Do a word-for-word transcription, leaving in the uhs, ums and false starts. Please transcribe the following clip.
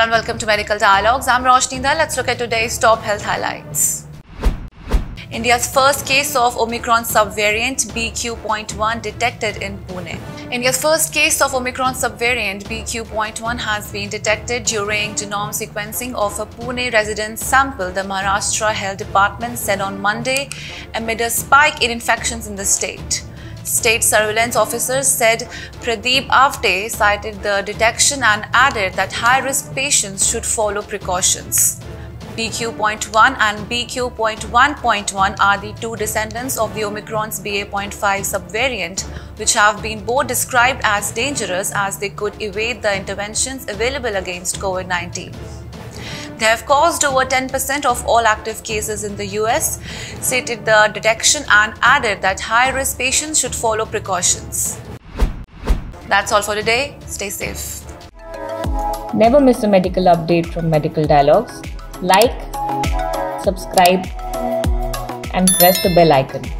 Hello and welcome to Medical Dialogues. I'm Roshninda. Let's look at today's top health highlights. India's first case of Omicron subvariant B Q point one detected in Pune. India's first case of Omicron subvariant B Q point one has been detected during genome sequencing of a Pune resident sample, the Maharashtra Health Department said on Monday, amid a spike in infections in the state. State surveillance officers said Pradeep Awate cited the detection and added that high-risk patients should follow precautions. B Q point one and B Q point one point one are the two descendants of the Omicron's B A point five subvariant, which have been both described as dangerous as they could evade the interventions available against COVID nineteen. They have caused over ten percent of all active cases in the U S, stated the detection and added that high-risk patients should follow precautions. That's all for today. Stay safe. Never miss a medical update from Medical Dialogues. Like, subscribe, and press the bell icon.